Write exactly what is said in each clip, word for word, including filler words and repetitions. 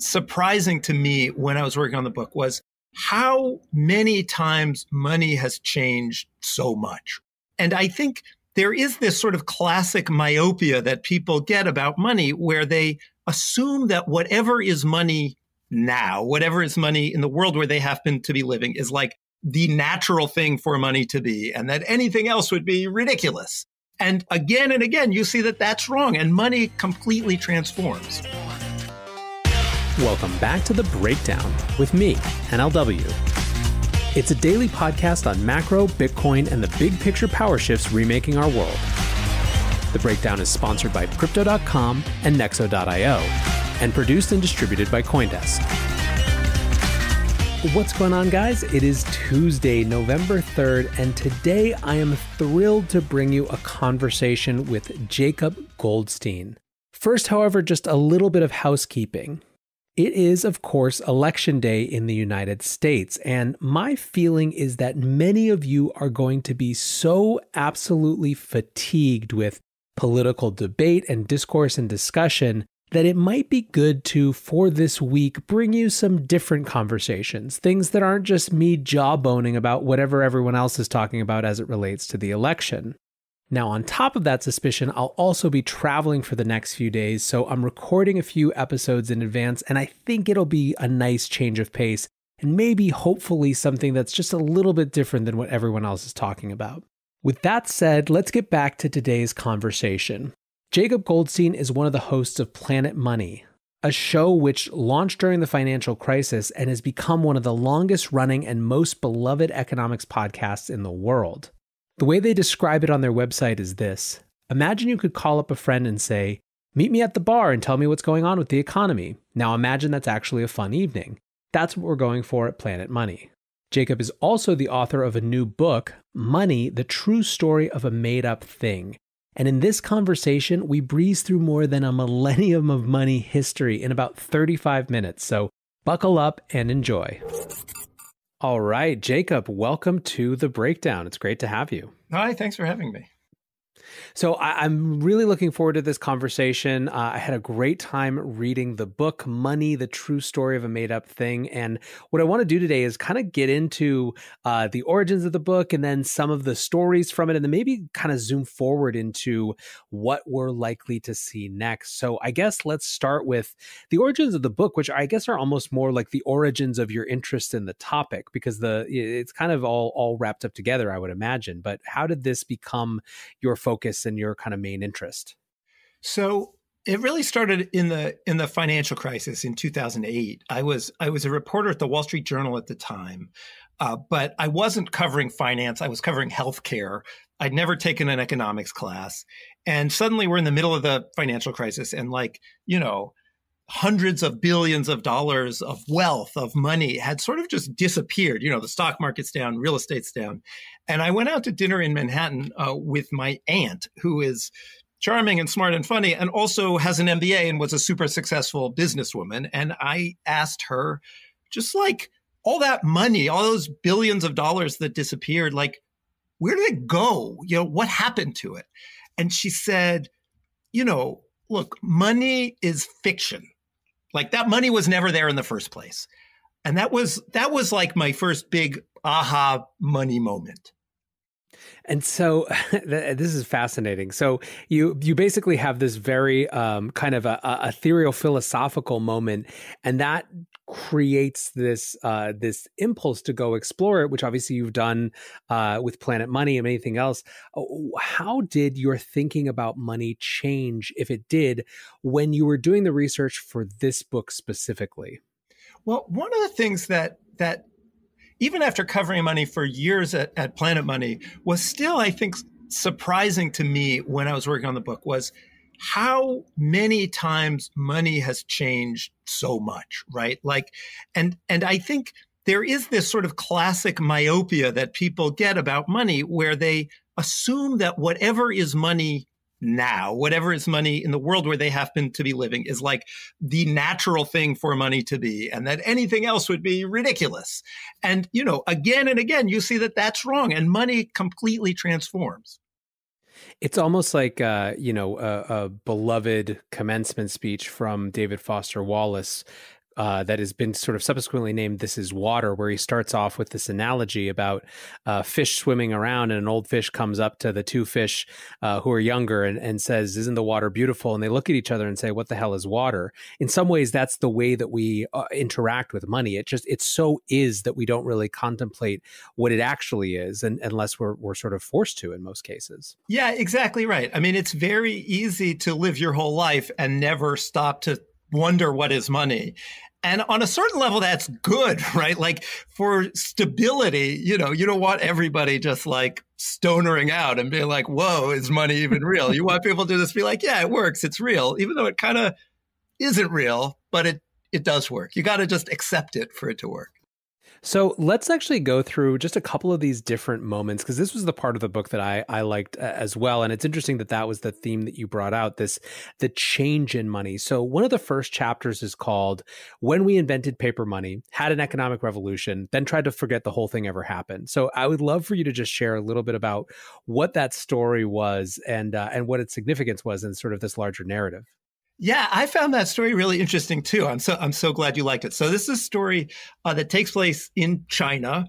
surprising to me when I was working on the book was how many times money has changed so much. And I think there is this sort of classic myopia that people get about money, where they assume that whatever is money now, whatever is money in the world where they happen to be living, is like the natural thing for money to be, and that anything else would be ridiculous. And again and again, you see that that's wrong, and money completely transforms. Welcome back to The Breakdown with me, N L W. It's a daily podcast on macro, Bitcoin, and the big picture power shifts remaking our world. The Breakdown is sponsored by Crypto dot com and Nexo dot i o, and produced and distributed by CoinDesk. What's going on, guys? It is Tuesday, November third, and today I am thrilled to bring you a conversation with Jacob Goldstein. First, however, just a little bit of housekeeping. It is, of course, Election Day in the United States, and my feeling is that many of you are going to be so absolutely fatigued with political debate and discourse and discussion that it might be good to, for this week, bring you some different conversations, things that aren't just me jawboning about whatever everyone else is talking about as it relates to the election. Now, on top of that suspicion, I'll also be traveling for the next few days, so I'm recording a few episodes in advance, and I think it'll be a nice change of pace, and maybe, hopefully, something that's just a little bit different than what everyone else is talking about. With that said, let's get back to today's conversation. Jacob Goldstein is one of the hosts of Planet Money, a show which launched during the financial crisis and has become one of the longest-running and most beloved economics podcasts in the world. The way they describe it on their website is this. Imagine you could call up a friend and say, meet me at the bar and tell me what's going on with the economy. Now imagine that's actually a fun evening. That's what we're going for at Planet Money. Jacob is also the author of a new book, Money, the True Story of a Made-Up Thing. And in this conversation, we breeze through more than a millennium of money history in about thirty-five minutes. So buckle up and enjoy. All right, Jacob, welcome to The Breakdown. It's great to have you. Hi, thanks for having me. So I, I'm really looking forward to this conversation. Uh, I had a great time reading the book, Money, the True Story of a Made-Up Thing. And what I want to do today is kind of get into uh, the origins of the book and then some of the stories from it, and then maybe kind of zoom forward into what we're likely to see next. So I guess let's start with the origins of the book, which I guess are almost more like the origins of your interest in the topic, because the it's kind of all, all wrapped up together, I would imagine. But how did this become your focus and your kind of main interest? So it really started in the in the financial crisis in two thousand eight. I was I was a reporter at the Wall Street Journal at the time, uh, but I wasn't covering finance. I was covering healthcare. I'd never taken an economics class, and suddenly we're in the middle of the financial crisis, and like you know, hundreds of billions of dollars of wealth of money had sort of just disappeared. You know, the stock market's down, real estate's down. And I went out to dinner in Manhattan uh, with my aunt, who is charming and smart and funny, and also has an M B A and was a super successful businesswoman. And I asked her, just like all that money, all those billions of dollars that disappeared, like, where did it go? You know, what happened to it? And she said, you know, look, money is fiction. Like that money was never there in the first place. And that was that was like my first big aha money moment. And so this is fascinating. So you you basically have this very um, kind of a, a ethereal philosophical moment, and that creates this uh, this impulse to go explore it, which obviously you've done uh, with Planet Money and anything else. How did your thinking about money change, if it did, when you were doing the research for this book specifically? Well, one of the things that that even after covering money for years at, at Planet Money, was still, I think, surprising to me when I was working on the book was how many times money has changed so much, right? Like, and and I think there is this sort of classic myopia that people get about money, where they assume that whatever is money now, whatever is money in the world where they happen to be living, is like the natural thing for money to be, and that anything else would be ridiculous. And, you know, again and again, you see that that's wrong, and money completely transforms. It's almost like, uh, you know, a, a beloved commencement speech from David Foster Wallace, uh, that has been sort of subsequently named This Is Water, where he starts off with this analogy about uh, fish swimming around, and an old fish comes up to the two fish uh, who are younger and, and says, isn't the water beautiful? And they look at each other and say, what the hell is water? In some ways, that's the way that we uh, interact with money. It just, it so is that we don't really contemplate what it actually is, and, unless we're, we're sort of forced to in most cases. Yeah, exactly right. I mean, it's very easy to live your whole life and never stop to wonder what is money. And on a certain level, that's good, right? Like for stability, you know, you don't want everybody just like stonering out and being like, whoa, is money even real? You want people to just be like, yeah, it works. It's real, even though it kind of isn't real, but it, it does work. You got to just accept it for it to work. So let's actually go through just a couple of these different moments, because this was the part of the book that I, I liked as well. And it's interesting that that was the theme that you brought out, this, the change in money. So one of the first chapters is called When We Invented Paper Money, Had an Economic Revolution, Then Tried to Forget the Whole Thing Ever Happened. So I would love for you to just share a little bit about what that story was, and, uh, and what its significance was in sort of this larger narrative. Yeah, I found that story really interesting too. I'm so I'm so glad you liked it. So this is a story uh, that takes place in China,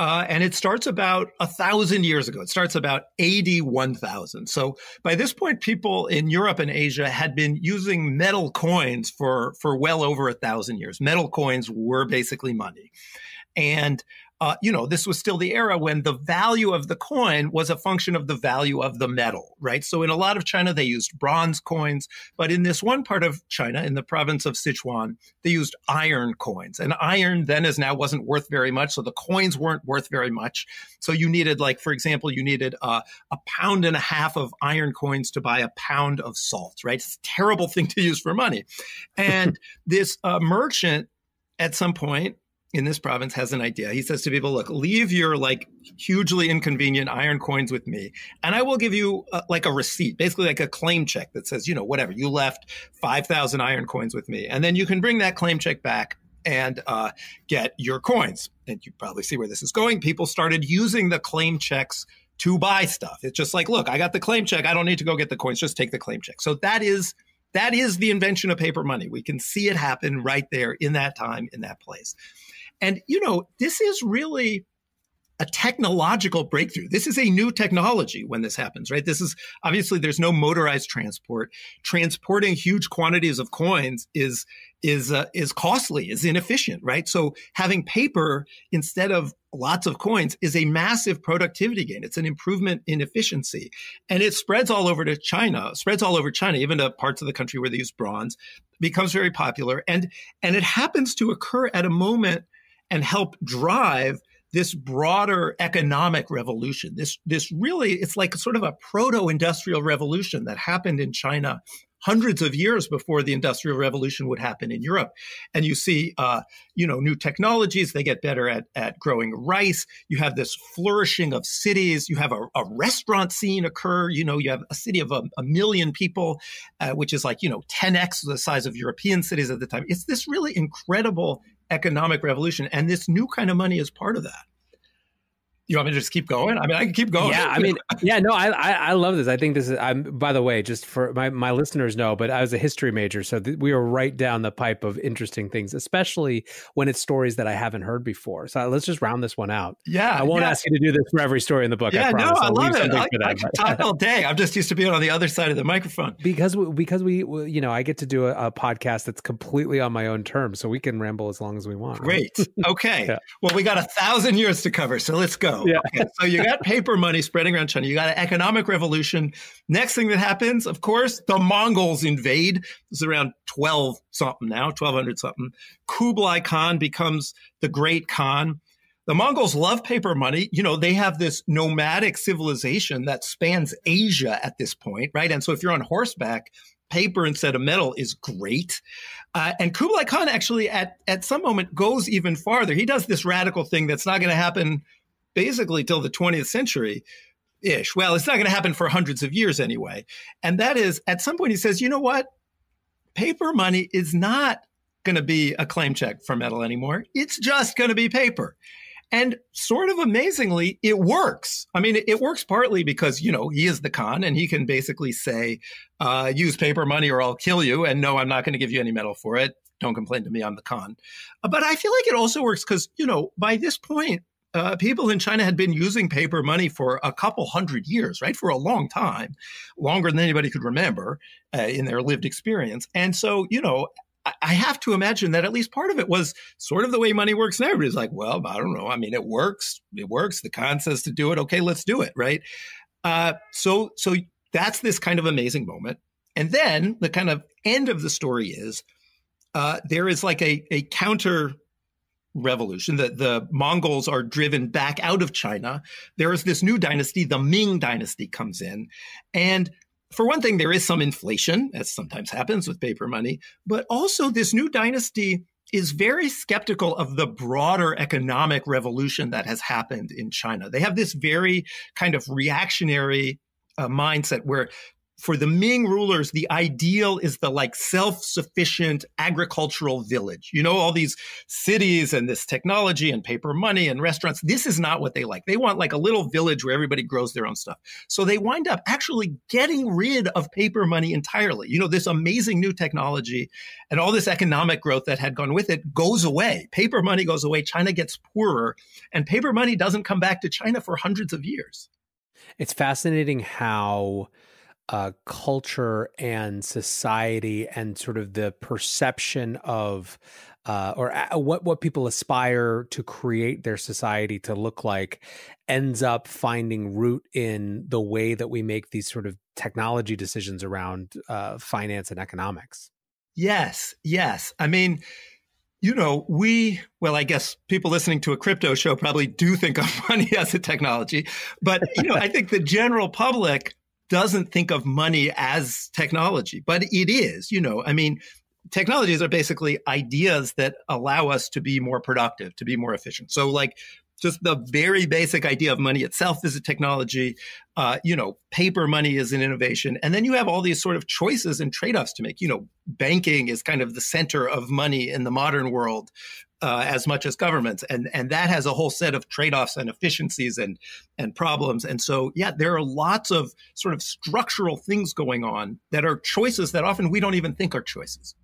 uh, and it starts about a thousand years ago. It starts about eighty-one thousand. So by this point, people in Europe and Asia had been using metal coins for for well over a thousand years. Metal coins were basically money, and uh, you know, this was still the era when the value of the coin was a function of the value of the metal, right? So in a lot of China, they used bronze coins, but in this one part of China, in the province of Sichuan, they used iron coins. And iron then as now wasn't worth very much, so the coins weren't worth very much. So you needed, like, for example, you needed uh, a pound and a half of iron coins to buy a pound of salt, right? It's a terrible thing to use for money. And this uh, merchant at some point in this province has an idea. He says to people, look, leave your like hugely inconvenient iron coins with me, and I will give you uh, like a receipt, basically like a claim check that says, you know, whatever, you left five thousand iron coins with me. And then you can bring that claim check back and uh, get your coins. And you probably see where this is going. People started using the claim checks to buy stuff. It's just like, look, I got the claim check. I don't need to go get the coins. Just take the claim check. So that is that is the invention of paper money. We can see it happen right there in that time, in that place. And, you know, this is really a technological breakthrough. This is a new technology when this happens, right? This is obviously there's no motorized transport. Transporting huge quantities of coins is is uh, is costly, is inefficient, right? So having paper instead of lots of coins is a massive productivity gain. It's an improvement in efficiency, and it spreads all over to China, spreads all over China, even to parts of the country where they use bronze, becomes very popular, and and it happens to occur at a moment and help drive this broader economic revolution. This, this really, it's like sort of a proto-industrial revolution that happened in China hundreds of years before the Industrial Revolution would happen in Europe. And you see, uh, you know, new technologies, they get better at, at growing rice. You have this flourishing of cities. You have a, a restaurant scene occur. You know, you have a city of a, a million people, uh, which is like, you know, ten X the size of European cities at the time. It's this really incredible economic revolution. And this new kind of money is part of that. You want me to just keep going? I mean, I can keep going. Yeah, I mean, yeah, no, I, I I love this. I think this is, I'm, by the way, just for my, my listeners know, but I was a history major. So we are right down the pipe of interesting things, especially when it's stories that I haven't heard before. So let's just round this one out. Yeah. I won't yeah. ask you to do this for every story in the book. Yeah, I promise. no, I I'll love it. I, I that, can but. talk all day. I'm just used to being on the other side of the microphone. Because, because we, you know, I get to do a, a podcast that's completely on my own terms. So we can ramble as long as we want. Great. Right? Okay. Yeah. Well, we got a thousand years to cover. So let's go. Yeah. Okay, so you got paper money spreading around China. You got an economic revolution. Next thing that happens, of course, the Mongols invade. It's around twelve something now, twelve hundred something. Kublai Khan becomes the great Khan. The Mongols love paper money. You know, they have this nomadic civilization that spans Asia at this point, right? And so if you're on horseback, paper instead of metal is great. Uh, and Kublai Khan actually at, at some moment goes even farther. He does this radical thing that's not going to happen basically till the twentieth century-ish. Well, it's not going to happen for hundreds of years anyway. And that is, at some point, he says, you know what? Paper money is not going to be a claim check for metal anymore. It's just going to be paper. And sort of amazingly, it works. I mean, it works partly because, you know, he is the Khan and he can basically say, uh, use paper money or I'll kill you. And no, I'm not going to give you any metal for it. Don't complain to me, I'm the Khan. But I feel like it also works because, you know, by this point, Uh, people in China had been using paper money for a couple hundred years, right? For a long time, longer than anybody could remember uh, in their lived experience. And so, you know, I, I have to imagine that at least part of it was sort of the way money works. And everybody's like, well, I don't know. I mean, it works. It works. The Khan says to do it. Okay, let's do it, right? Uh, so, so that's this kind of amazing moment. And then the kind of end of the story is uh, there is like a, a counter revolution, that the Mongols are driven back out of China. There is this new dynasty, the Ming dynasty comes in. And for one thing, there is some inflation, as sometimes happens with paper money, but also this new dynasty is very skeptical of the broader economic revolution that has happened in China. They have this very kind of reactionary uh, mindset where for the Ming rulers, the ideal is the like self-sufficient agricultural village. You know, all these cities and this technology and paper money and restaurants. This is not what they like. They want like a little village where everybody grows their own stuff. So they wind up actually getting rid of paper money entirely. You know, this amazing new technology and all this economic growth that had gone with it goes away. Paper money goes away. China gets poorer, and paper money doesn't come back to China for hundreds of years. It's fascinating how Uh, culture and society and sort of the perception of uh, or a what, what people aspire to create their society to look like ends up finding root in the way that we make these sort of technology decisions around uh, finance and economics. Yes, yes. I mean, you know, we, well, I guess people listening to a crypto show probably do think of money as a technology, but, you know, I think the general public doesn't think of money as technology, but it is, you know, I mean, technologies are basically ideas that allow us to be more productive, to be more efficient. So like just the very basic idea of money itself is a technology, uh, you know, paper money is an innovation. And then you have all these sort of choices and trade-offs to make. You know, banking is kind of the center of money in the modern world, Uh, as much as governments. And, and that has a whole set of trade-offs and efficiencies and, and problems. And so, yeah, there are lots of sort of structural things going on that are choices that often we don't even think are choices.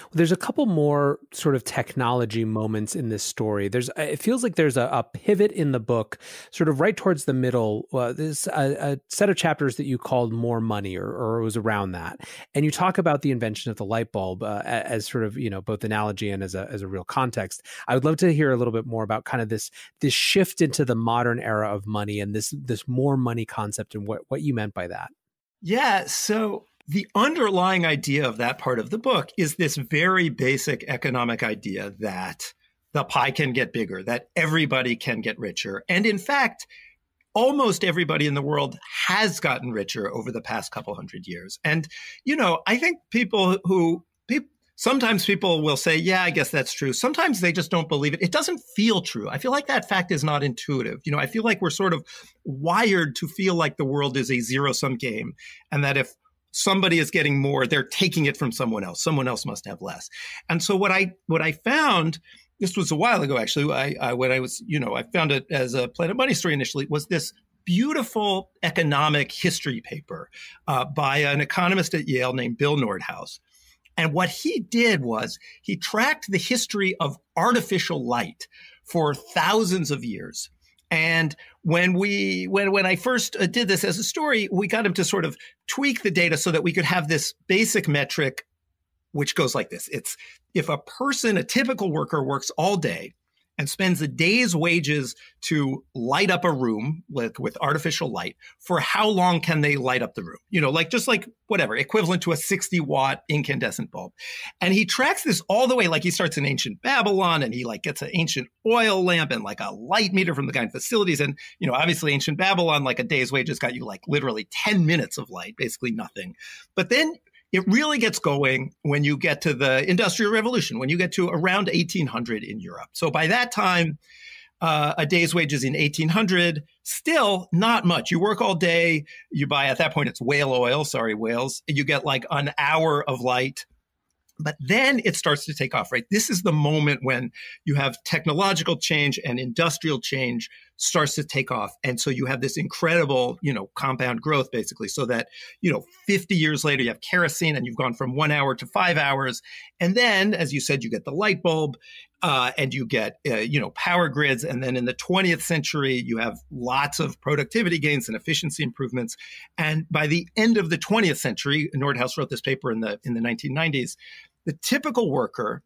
Well, there's a couple more sort of technology moments in this story. There's, it feels like there's a, a pivot in the book, sort of right towards the middle. Uh, there's a, a set of chapters that you called "More Money," or, or it was around that, and you talk about the invention of the light bulb uh, as sort of, you know, both analogy and as a as a real context. I would love to hear a little bit more about kind of this this shift into the modern era of money and this this more money concept and what what you meant by that. Yeah. So the underlying idea of that part of the book is this very basic economic idea that the pie can get bigger, that everybody can get richer. And in fact, almost everybody in the world has gotten richer over the past couple hundred years. And, you know, I think people who, pe- sometimes people will say, yeah, I guess that's true. Sometimes they just don't believe it. It doesn't feel true. I feel like that fact is not intuitive. You know, I feel like we're sort of wired to feel like the world is a zero-sum game, and that if somebody is getting more, they're taking it from someone else. Someone else must have less. And so what I what I found, this was a while ago, actually, I, I, when I was, you know, I found it as a Planet Money story initially, was this beautiful economic history paper uh, by an economist at Yale named Bill Nordhaus. And what he did was he tracked the history of artificial light for thousands of years. And when we, when, when I first did this as a story, we got him to sort of tweak the data so that we could have this basic metric, which goes like this. It's if a person, a typical worker, works all day and spends a day's wages to light up a room with, with artificial light, for how long can they light up the room? You know, like just like whatever, equivalent to a sixty watt incandescent bulb. And he tracks this all the way, like he starts in ancient Babylon, and he like gets an ancient oil lamp and like a light meter from the guy in facilities. And, you know, obviously ancient Babylon, like a day's wages got you like literally ten minutes of light, basically nothing. But then it really gets going when you get to the Industrial Revolution, when you get to around eighteen hundred in Europe. So by that time, uh, a day's wages in eighteen hundred, still not much. You work all day. You buy, at that point, it's whale oil. Sorry, whales. You get like an hour of light. But then it starts to take off, right? This is the moment when you have technological change and industrial change starts to take off. And so you have this incredible, you know, compound growth, basically, so that, you know, fifty years later, you have kerosene and you've gone from one hour to five hours. And then, as you said, you get the light bulb uh, and you get, uh, you know, power grids. And then in the twentieth century, you have lots of productivity gains and efficiency improvements. And by the end of the twentieth century, Nordhaus wrote this paper in the in the nineteen nineties, the typical worker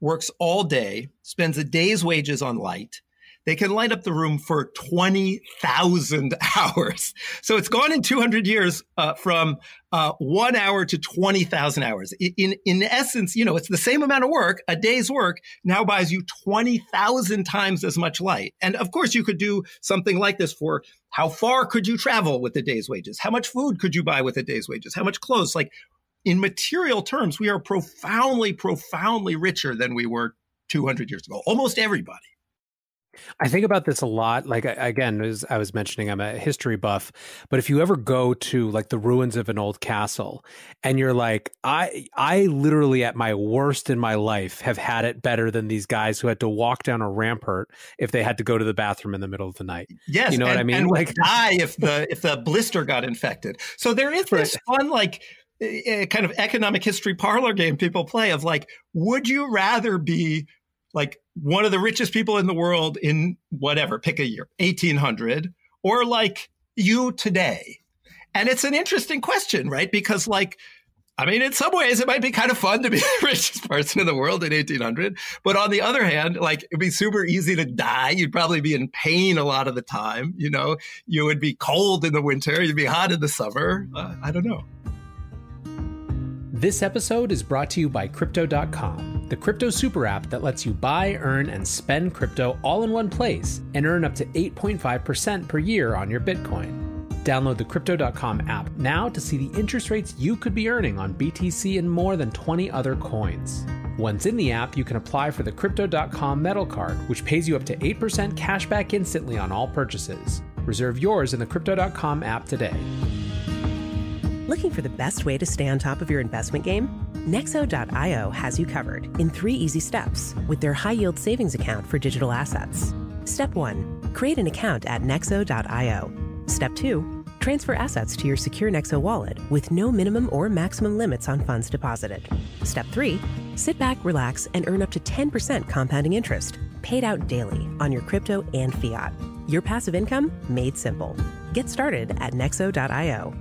works all day, spends a day's wages on light. They can light up the room for twenty thousand hours. So it's gone in two hundred years uh, from uh, one hour to twenty thousand hours. In, in essence, you know, it's the same amount of work. A day's work now buys you twenty thousand times as much light. And of course, you could do something like this for how far could you travel with a day's wages? How much food could you buy with a day's wages? How much clothes? Like, in material terms, we are profoundly, profoundly richer than we were two hundred years ago, almost everybody. I think about this a lot. Like, again, as I was mentioning, I'm a history buff, but if you ever go to like the ruins of an old castle and you're like, I, I literally at my worst in my life have had it better than these guys who had to walk down a rampart if they had to go to the bathroom in the middle of the night. Yes. You know and, what I mean? And like die if the, if the blister got infected. So there is this right. fun, like, a kind of economic history parlor game people play of like, would you rather be like one of the richest people in the world in whatever, pick a year, eighteen hundred, or like you today? And it's an interesting question, right? Because like, I mean, in some ways, it might be kind of fun to be the richest person in the world in eighteen hundred. But on the other hand, like, it'd be super easy to die. You'd probably be in pain a lot of the time. You know, you would be cold in the winter. You'd be hot in the summer. Uh, I don't know. This episode is brought to you by Crypto dot com, the crypto super app that lets you buy, earn, and spend crypto all in one place and earn up to eight point five percent per year on your Bitcoin. Download the Crypto dot com app now to see the interest rates you could be earning on B T C and more than twenty other coins. Once in the app, you can apply for the Crypto dot com metal card, which pays you up to eight percent cash back instantly on all purchases. Reserve yours in the Crypto dot com app today. Looking for the best way to stay on top of your investment game? Nexo dot i o has you covered in three easy steps with their high-yield savings account for digital assets. Step one, create an account at Nexo dot i o. Step two, transfer assets to your secure Nexo wallet with no minimum or maximum limits on funds deposited. Step three, sit back, relax, and earn up to ten percent compounding interest paid out daily on your crypto and fiat. Your passive income made simple. Get started at Nexo dot i o.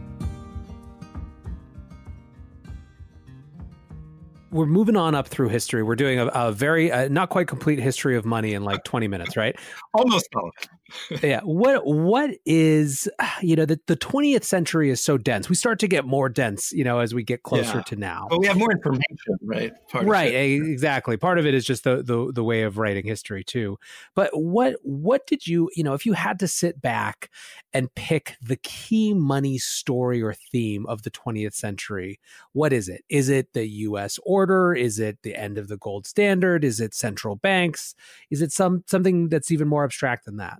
We're moving on up through history. We're doing a, a very uh, not quite complete history of money in like twenty minutes, right? Almost. Yeah. What what is, you know, the, the twentieth century is so dense. We start to get more dense, you know, as we get closer yeah. to now. But we have more information, right? Part right. Of exactly. Part of it is just the, the the way of writing history too. But what what did you, you know, if you had to sit back and pick the key money story or theme of the twentieth century, what is it? Is it the U S or order? Is it the end of the gold standard? Is it central banks? Is it some something that's even more abstract than that?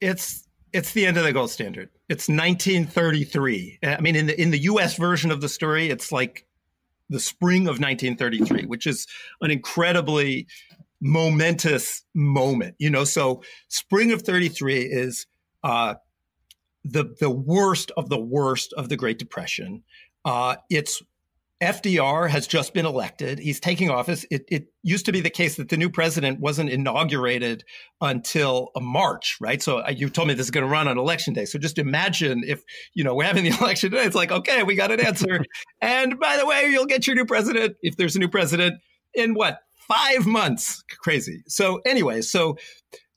It's it's the end of the gold standard. It's nineteen thirty-three. I mean, in the in the U S version of the story, it's like the spring of nineteen thirty-three, which is an incredibly momentous moment. You know, so spring of thirty-three is uh, the the worst of the worst of the Great Depression. Uh, it's F D R has just been elected. He's taking office. It, it used to be the case that the new president wasn't inaugurated until March, right? So you told me this is going to run on election day. So just imagine if, you know, we're having the election today. It's like, okay, we got an answer. And by the way, you'll get your new president, if there's a new president, in what, five months? Crazy. So anyway, so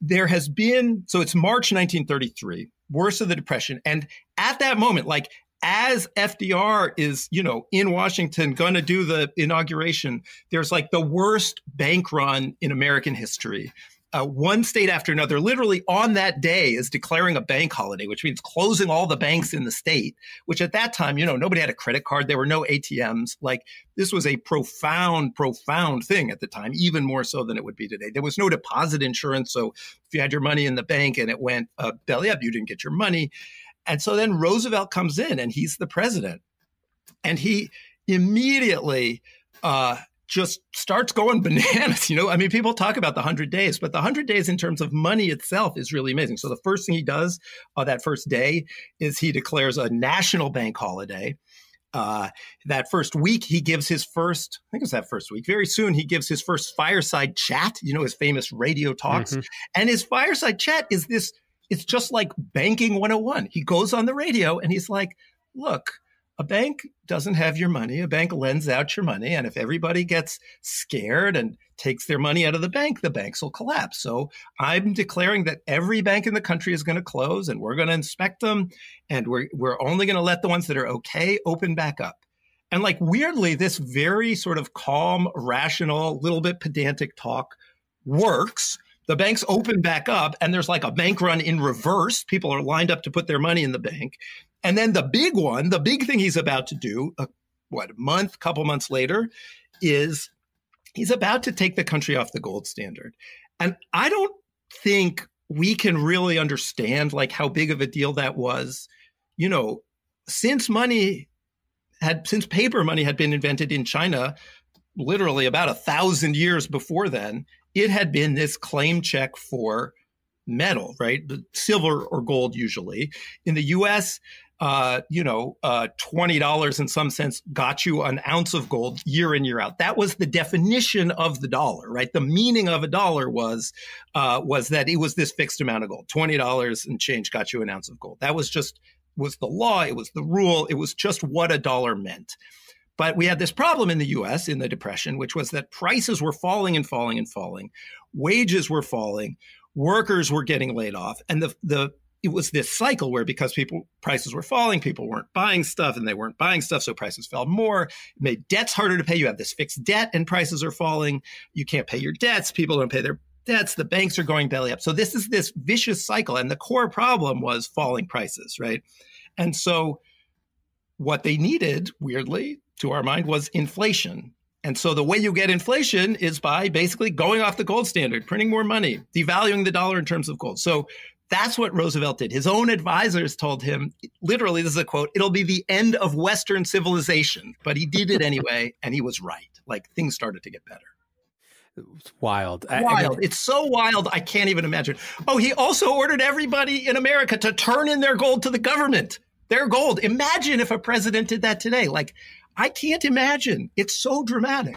there has been, so it's March nineteen thirty-three, worst of the Depression. And at that moment, like, as F D R is, you know, in Washington, going to do the inauguration, there's like the worst bank run in American history. Uh, one state after another, literally on that day, is declaring a bank holiday, which means closing all the banks in the state, which at that time, you know, nobody had a credit card. There were no A T Ms. Like, this was a profound, profound thing at the time, even more so than it would be today. There was no deposit insurance. So if you had your money in the bank and it went uh, belly up, you didn't get your money. And so then Roosevelt comes in and he's the president, and he immediately uh, just starts going bananas. You know, I mean, people talk about the one hundred days, but the one hundred days in terms of money itself is really amazing. So the first thing he does on uh, that first day is he declares a national bank holiday. Uh, that first week, he gives his first, I think it was that first week, very soon he gives his first fireside chat, you know, his famous radio talks. Mm-hmm. And his fireside chat is this, it's just like banking one oh one. He goes on the radio and he's like, look, a bank doesn't have your money. A bank lends out your money. And if everybody gets scared and takes their money out of the bank, the banks will collapse. So I'm declaring that every bank in the country is going to close and we're going to inspect them. And we're, we're only going to let the ones that are okay open back up. And like weirdly, this very sort of calm, rational, little bit pedantic talk works. The banks open back up and there's like a bank run in reverse. People are lined up to put their money in the bank. And then the big one, the big thing he's about to do, uh, what, a month, couple months later, is he's about to take the country off the gold standard. And I don't think we can really understand like how big of a deal that was, you know, since money had, since paper money had been invented in China, literally about a thousand years before then, it had been this claim check for metal, right? Silver or gold usually. In the U S, Uh, you know, uh, twenty dollars in some sense got you an ounce of gold year in, year out. That was the definition of the dollar, right? The meaning of a dollar was uh, was that it was this fixed amount of gold. twenty dollars and change got you an ounce of gold. That was just, was the law. It was the rule. It was just what a dollar meant. But we had this problem in the U S in the Depression, which was that prices were falling and falling and falling. Wages were falling. Workers were getting laid off. And the the it was this cycle where because people prices were falling, people weren't buying stuff and they weren't buying stuff. So prices fell more, it made debts harder to pay. You have this fixed debt and prices are falling. You can't pay your debts. People don't pay their debts. The banks are going belly up. So this is this vicious cycle. And the core problem was falling prices, right? And so what they needed, weirdly, to our mind, was inflation. And so the way you get inflation is by basically going off the gold standard, printing more money, devaluing the dollar in terms of gold. So that's what Roosevelt did. His own advisors told him, literally, this is a quote, it'll be the end of Western civilization. But he did it anyway, and he was right. Like, things started to get better. It's wild. Wild. I mean, it's so wild, I can't even imagine. Oh, he also ordered everybody in America to turn in their gold to the government. Their gold. Imagine if a president did that today. Like, I can't imagine. It's so dramatic.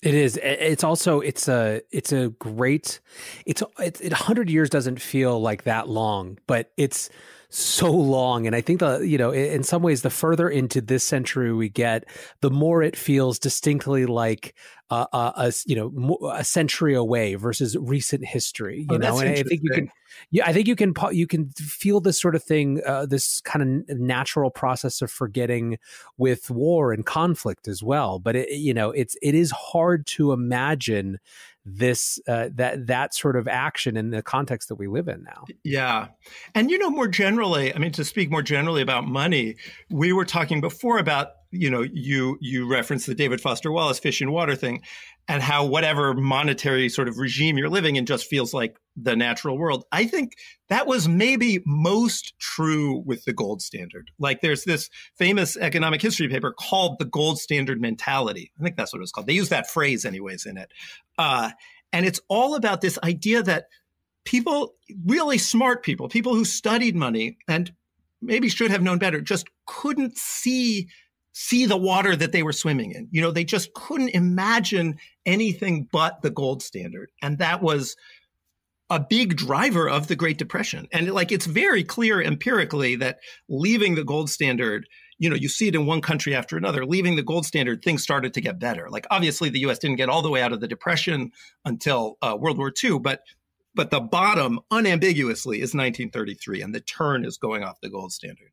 It is. It's also, it's a, it's a great, it's, it's, it, one hundred years doesn't feel like that long, but it's so long. And I think the, you know, in some ways, the further into this century we get, the more it feels distinctly like uh, uh, a, you know, a century away versus recent history, you oh, know, and I think you can, yeah, I think you can, you can feel this sort of thing, uh, this kind of natural process of forgetting with war and conflict as well. But it, you know, it's, it is hard to imagine this, uh, that, that sort of action in the context that we live in now. Yeah. And, you know, more generally, I mean, to speak more generally about money, we were talking before about, you know, you, you referenced the David Foster Wallace fish and water thing and how whatever monetary sort of regime you're living in just feels like the natural world. I think that was maybe most true with the gold standard. Like there's this famous economic history paper called The Gold Standard Mentality. I think that's what it was called. They use that phrase anyways in it. Uh, and it's all about this idea that people, really smart people, people who studied money and maybe should have known better, just couldn't see see the water that they were swimming in. You know, they just couldn't imagine anything but the gold standard. And that was a big driver of the Great Depression. And like, it's very clear empirically that leaving the gold standard, you know, you see it in one country after another, leaving the gold standard, things started to get better. Like, obviously, the U S didn't get all the way out of the Depression until uh, World War Two, but but the bottom unambiguously is nineteen thirty-three, and the turn is going off the gold standard.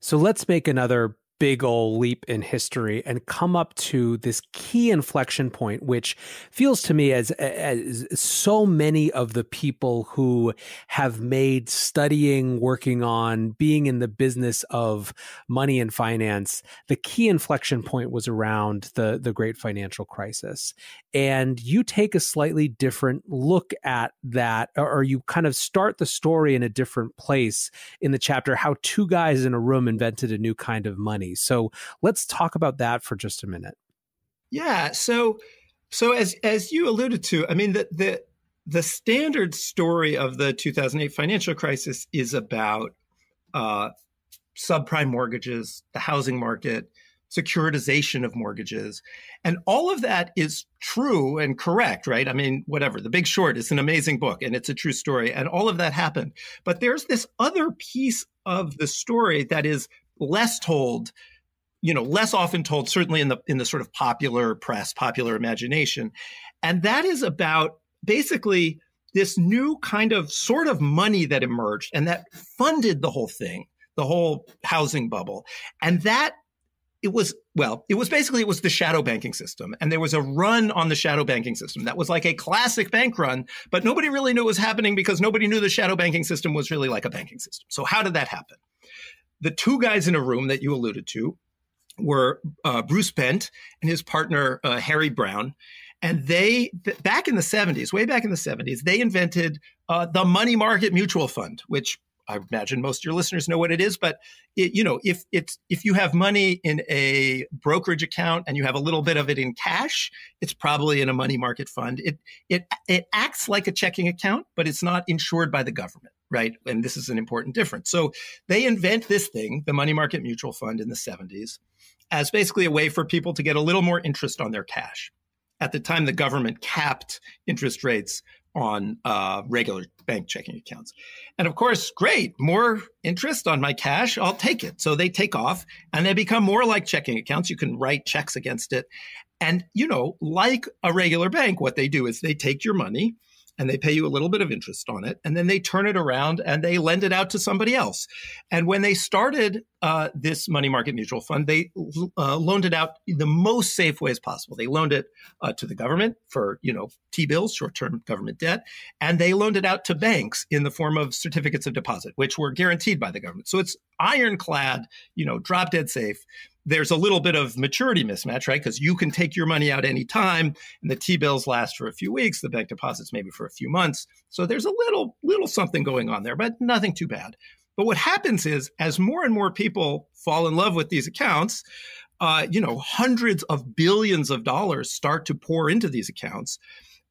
So let's make another big old leap in history and come up to this key inflection point, which feels to me as, as so many of the people who have made studying, working on, being in the business of money and finance, the key inflection point was around the, the great financial crisis. And you take a slightly different look at that, or you kind of start the story in a different place in the chapter, How Two Guys in a Room Invented a New Kind of Money. So let's talk about that for just a minute. Yeah. So, so as as you alluded to, I mean, the the the standard story of the two thousand eight financial crisis is about uh, subprime mortgages, the housing market, securitization of mortgages. And all of that is true and correct, right? I mean, whatever. The Big Short is an amazing book and it's a true story. And all of that happened. But there's this other piece of the story that is less told, you know, less often told, certainly in the in the sort of popular press, popular imagination. And that is about basically this new kind of sort of money that emerged and that funded the whole thing, the whole housing bubble. And that it was, well, it was basically, it was the shadow banking system. And there was a run on the shadow banking system that was like a classic bank run, but nobody really knew it was happening because nobody knew the shadow banking system was really like a banking system. So how did that happen? The two guys in a room that you alluded to were uh, Bruce Bent and his partner, uh, Harry Brown. And they, th- back in the seventies, way back in the seventies, they invented uh, the money market mutual fund, which I imagine most of your listeners know what it is, but it, you know, if it's if you have money in a brokerage account and you have a little bit of it in cash, it's probably in a money market fund. It it it acts like a checking account, but it's not insured by the government, right? And this is an important difference. So they invent this thing, the money market mutual fund, in the seventies, as basically a way for people to get a little more interest on their cash. At the time, the government capped interest rates on uh, regular bank checking accounts. And of course, great, more interest on my cash, I'll take it. So they take off and they become more like checking accounts. You can write checks against it. And, you know, like a regular bank, what they do is they take your money and they pay you a little bit of interest on it. And then they turn it around and they lend it out to somebody else. And when they started uh, this money market mutual fund, they uh, loaned it out the most safe ways possible. They loaned it uh, to the government for, you know, T-bills, short-term government debt. And they loaned it out to banks in the form of certificates of deposit, which were guaranteed by the government. So it's ironclad, you know, drop dead safe. There's a little bit of maturity mismatch, right? Because you can take your money out any time, and the T-bills last for a few weeks, the bank deposits maybe for a few months. So there's a little, little something going on there, but nothing too bad. But what happens is, as more and more people fall in love with these accounts, uh, you know, hundreds of billions of dollars start to pour into these accounts.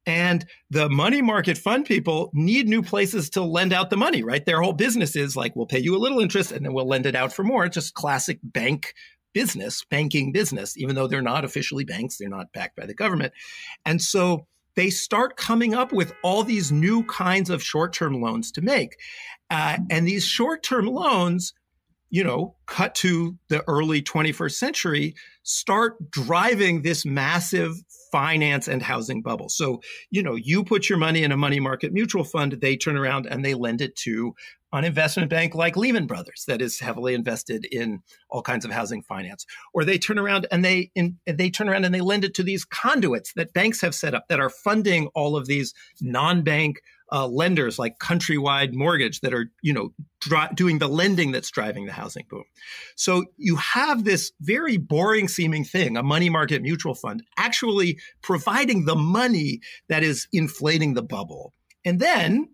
And the money market fund people need new places to lend out the money, right? Their whole business is like, we'll pay you a little interest and then we'll lend it out for more. It's just classic bank business, banking business, even though they're not officially banks, they're not backed by the government. And so they start coming up with all these new kinds of short-term loans to make. Uh, and these short-term loans, you know, cut to the early twenty-first century, start driving this massive finance and housing bubble. So, you know, you put your money in a money market mutual fund, they turn around and they lend it to an investment bank like Lehman Brothers that is heavily invested in all kinds of housing finance, or they turn around and they in, they turn around and they lend it to these conduits that banks have set up that are funding all of these non-bank uh, lenders like Countrywide Mortgage that are, you know, dri- doing the lending that's driving the housing boom. So you have this very boring seeming thing, a money market mutual fund, actually providing the money that is inflating the bubble. And then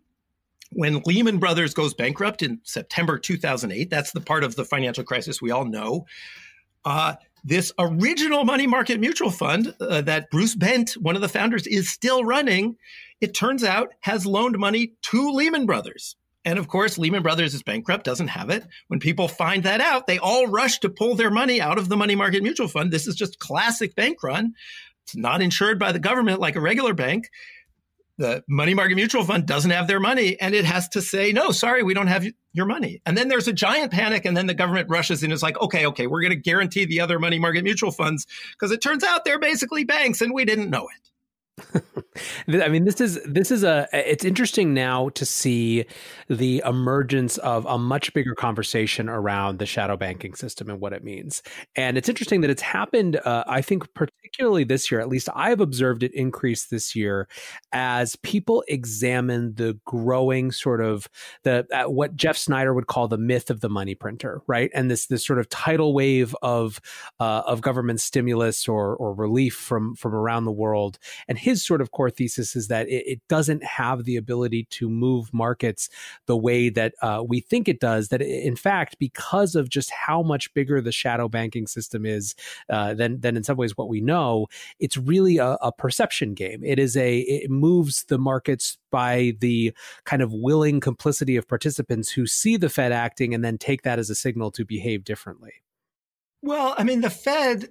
when Lehman Brothers goes bankrupt in September two thousand eight, that's the part of the financial crisis we all know, uh, this original money market mutual fund uh, that Bruce Bent, one of the founders, is still running, it turns out has loaned money to Lehman Brothers. And of course, Lehman Brothers is bankrupt, doesn't have it. When people find that out, they all rush to pull their money out of the money market mutual fund. This is just classic bank run. It's not insured by the government like a regular bank. The money market mutual fund doesn't have their money, and it has to say, no, sorry, we don't have your money. And then there's a giant panic, and then the government rushes in and is like, okay, okay, we're going to guarantee the other money market mutual funds because it turns out they're basically banks, and we didn't know it. I mean, this is this is a it's interesting now to see the emergence of a much bigger conversation around the shadow banking system and what it means. And it's interesting that it's happened, uh, I think, particularly this year, at least I've observed it increase this year as people examine the growing sort of the uh, what Jeff Snyder would call the myth of the money printer. Right. And this this sort of tidal wave of uh, of government stimulus or or relief from from around the world. And his sort of core thesis is that it, it doesn't have the ability to move markets the way that uh, we think it does, that in fact, because of just how much bigger the shadow banking system is uh, than, than in some ways what we know, it's really a, a perception game. It is a, it moves the markets by the kind of willing complicity of participants who see the Fed acting and then take that as a signal to behave differently. Well, I mean, the Fed,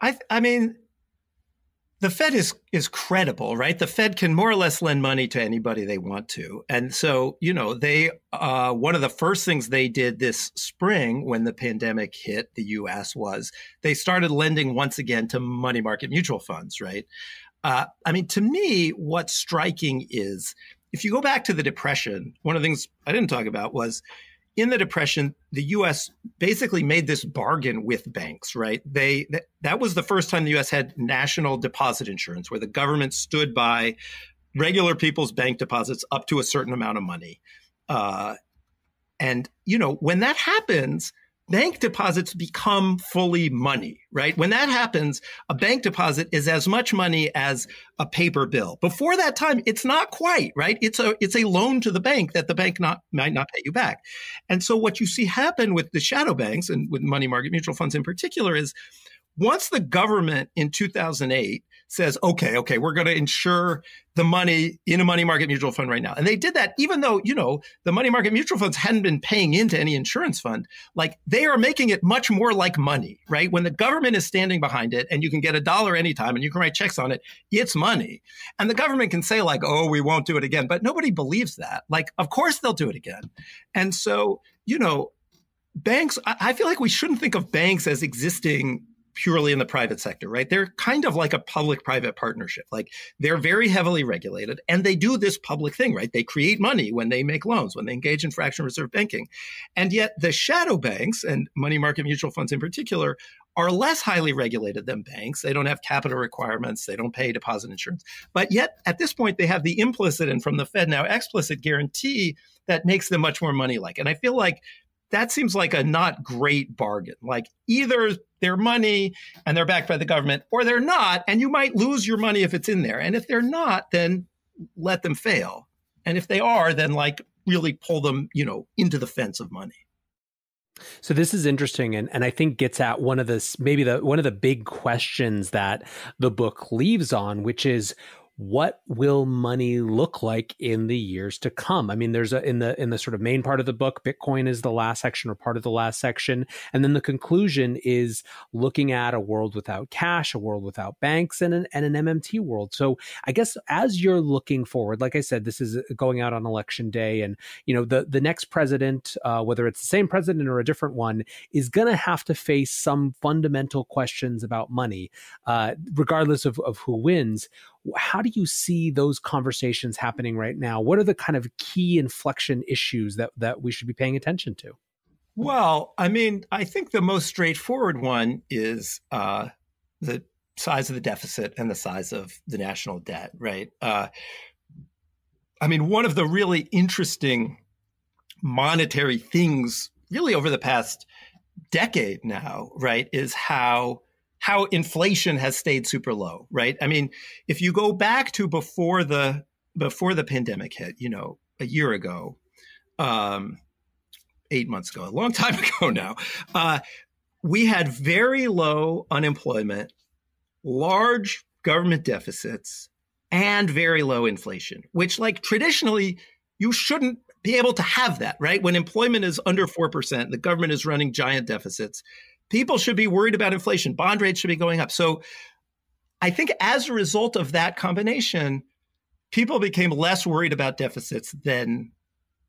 I, I mean, the Fed is, is credible, right? The Fed can more or less lend money to anybody they want to. And so, you know, they, uh, one of the first things they did this spring when the pandemic hit the U S was they started lending once again to money market mutual funds, right? Uh, I mean, to me, what's striking is if you go back to the Depression, one of the things I didn't talk about was in the Depression, the U S basically made this bargain with banks, right? They th that was the first time the U S had national deposit insurance, where the government stood by regular people's bank deposits up to a certain amount of money. Uh, and, you know, when that happens, bank deposits become fully money, right? When that happens, a bank deposit is as much money as a paper bill. Before that time, it's not quite, right? It's a, it's a loan to the bank that the bank not, might not pay you back. And so what you see happen with the shadow banks and with money market mutual funds in particular is once the government in two thousand eight says, okay, okay, we're going to insure the money in a money market mutual fund right now. And they did that even though, you know, the money market mutual funds hadn't been paying into any insurance fund. Like they are making it much more like money, right? When the government is standing behind it and you can get a dollar anytime and you can write checks on it, it's money. And the government can say like, oh, we won't do it again. But nobody believes that. Like, of course they'll do it again. And so, you know, banks, I, I feel like we shouldn't think of banks as existing purely in the private sector, right? They're kind of like a public-private partnership. Like they're very heavily regulated and they do this public thing, right? They create money when they make loans, when they engage in fractional reserve banking. And yet the shadow banks and money market mutual funds in particular are less highly regulated than banks. They don't have capital requirements. They don't pay deposit insurance. But yet at this point, they have the implicit and from the Fed now explicit guarantee that makes them much more money-like. And I feel like that seems like a not great bargain. Like either they're money and they're backed by the government or they're not. And you might lose your money if it's in there. And if they're not, then let them fail. And if they are, then like really pull them, you know, into the fence of money. So this is interesting, and, and I think gets at one of the, maybe the, one of the big questions that the book leaves on, which is, what will money look like in the years to come? I mean, there's a, in the in the sort of main part of the book, Bitcoin is the last section or part of the last section. And then the conclusion is looking at a world without cash, a world without banks, and an, and an M M T world. So I guess as you're looking forward, like I said, this is going out on election day. And, you know, the, the next president, uh, whether it's the same president or a different one, is going to have to face some fundamental questions about money, uh, regardless of, of who wins. How do you see those conversations happening right now? What are the kind of key inflection issues that, that we should be paying attention to? Well, I mean, I think the most straightforward one is uh, the size of the deficit and the size of the national debt, right? Uh, I mean, one of the really interesting monetary things really over the past decade now, right, is how how inflation has stayed super low, right? I mean, if you go back to before the before the pandemic hit, you know, a year ago, um, eight months ago, a long time ago now, uh, we had very low unemployment, large government deficits, and very low inflation, which like traditionally you shouldn't be able to have that, right? When employment is under four percent, the government is running giant deficits. People should be worried about inflation. Bond rates should be going up. So I think as a result of that combination, people became less worried about deficits than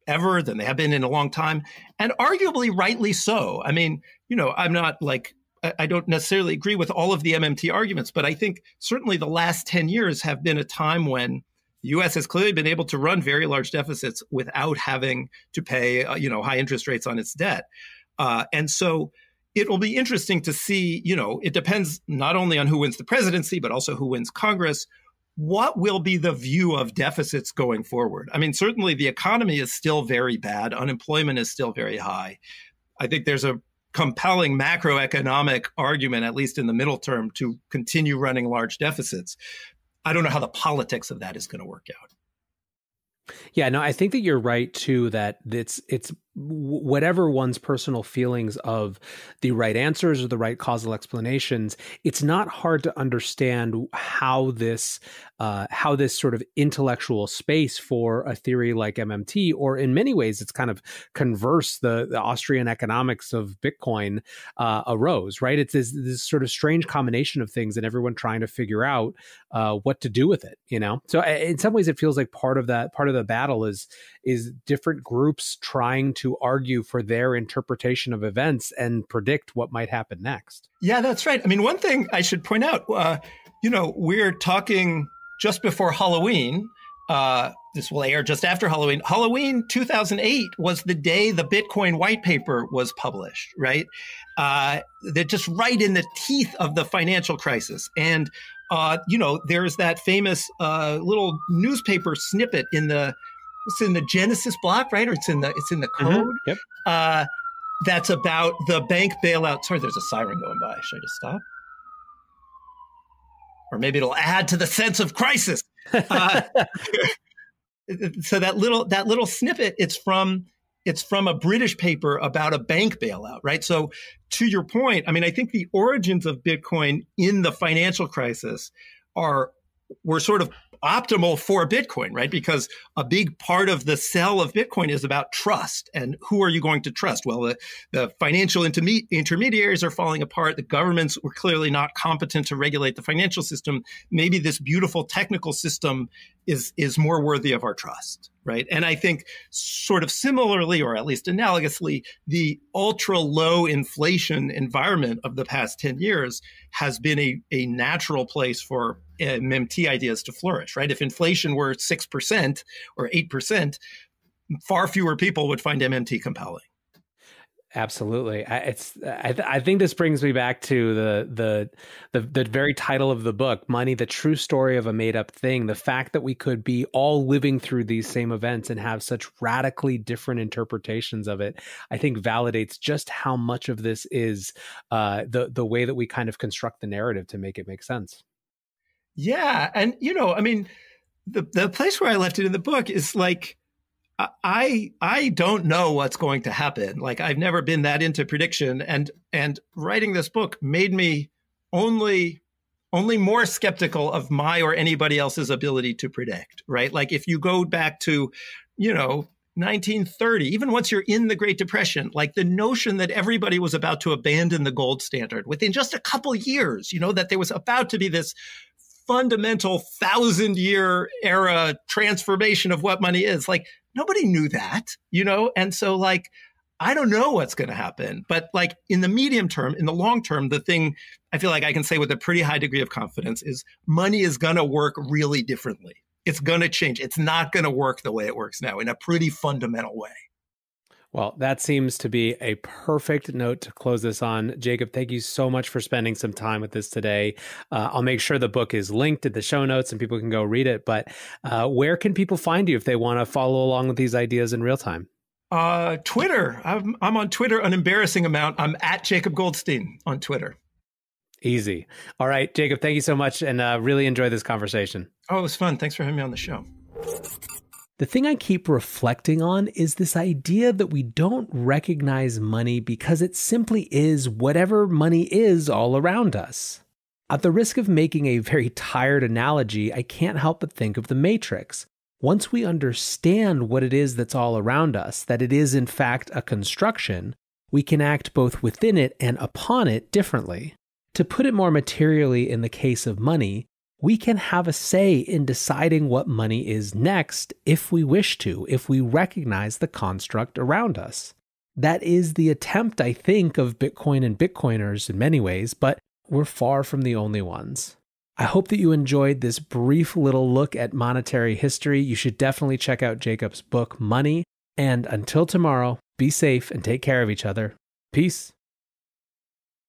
ever, than they have been in a long time, and arguably rightly so. I mean, you know, I'm not like, I don't necessarily agree with all of the M M T arguments, but I think certainly the last ten years have been a time when the U S has clearly been able to run very large deficits without having to pay, uh, you know, high interest rates on its debt. Uh, and so it will be interesting to see, you know, it depends not only on who wins the presidency, but also who wins Congress. What will be the view of deficits going forward? I mean, certainly the economy is still very bad. Unemployment is still very high. I think there's a compelling macroeconomic argument, at least in the middle term, to continue running large deficits. I don't know how the politics of that is going to work out. Yeah, no, I think that you're right, too, that it's it's whatever one's personal feelings of the right answers or the right causal explanations, it's not hard to understand how this uh, how this sort of intellectual space for a theory like M M T, or in many ways, it's kind of converse, the, the Austrian economics of Bitcoin uh, arose, right? It's this, this sort of strange combination of things and everyone trying to figure out uh, what to do with it, you know? So in some ways, it feels like part of that, part of the battle is is different groups trying to argue for their interpretation of events and predict what might happen next. Yeah, that's right. I mean, one thing I should point out, uh, you know, we're talking just before Halloween. Uh, this will air just after Halloween. Halloween two thousand eight was the day the Bitcoin white paper was published, right? Uh, they're just right in the teeth of the financial crisis. And, uh, you know, there's that famous uh, little newspaper snippet in the It's in the Genesis block, right? Or it's in the it's in the code. Mm-hmm. Yep. Uh, that's about the bank bailout. Sorry, there's a siren going by. Should I just stop? Or maybe it'll add to the sense of crisis. Uh, so that little that little snippet, it's from it's from a British paper about a bank bailout, right? So to your point, I mean, I think the origins of Bitcoin in the financial crisis are were sort of optimal for Bitcoin, right? Because a big part of the sell of Bitcoin is about trust. And who are you going to trust? Well, the, the financial interme- intermediaries are falling apart. The governments were clearly not competent to regulate the financial system. Maybe this beautiful technical system is, is more worthy of our trust, right? And I think sort of similarly, or at least analogously, the ultra low inflation environment of the past ten years has been a, a natural place for M M T ideas to flourish, right? If inflation were six percent or eight percent, far fewer people would find M M T compelling. Absolutely. I, it's. I, th- I think this brings me back to the, the the the very title of the book, Money, the True Story of a Made-Up Thing. The fact that we could be all living through these same events and have such radically different interpretations of it, I think validates just how much of this is uh, the, the way that we kind of construct the narrative to make it make sense. Yeah. And, you know, I mean, the, the place where I left it in the book is like, I I don't know what's going to happen. Like, I've never been that into prediction. And and writing this book made me only only more skeptical of my or anybody else's ability to predict, right? Like, if you go back to, you know, nineteen thirty, even once you're in the Great Depression, like the notion that everybody was about to abandon the gold standard within just a couple of years, you know, that there was about to be this fundamental thousand year era transformation of what money is. Like, nobody knew that, you know? And so, like, I don't know what's going to happen, but like in the medium term, in the long term, the thing I feel like I can say with a pretty high degree of confidence is money is going to work really differently. It's going to change. It's not going to work the way it works now in a pretty fundamental way. Well, that seems to be a perfect note to close this on. Jacob, thank you so much for spending some time with us today. Uh, I'll make sure the book is linked in the show notes and people can go read it. But uh, where can people find you if they want to follow along with these ideas in real time? Uh, Twitter. I'm, I'm on Twitter an embarrassing amount. I'm at Jacob Goldstein on Twitter. Easy. All right, Jacob, thank you so much. And uh, really enjoy this conversation. Oh, it was fun. Thanks for having me on the show. The thing I keep reflecting on is this idea that we don't recognize money because it simply is whatever money is all around us. At the risk of making a very tired analogy, I can't help but think of the Matrix. Once we understand what it is that's all around us, that it is in fact a construction, we can act both within it and upon it differently. To put it more materially in the case of money, we can have a say in deciding what money is next if we wish to, if we recognize the construct around us. That is the attempt, I think, of Bitcoin and Bitcoiners in many ways, but we're far from the only ones. I hope that you enjoyed this brief little look at monetary history. You should definitely check out Jacob's book, Money. And until tomorrow, be safe and take care of each other. Peace.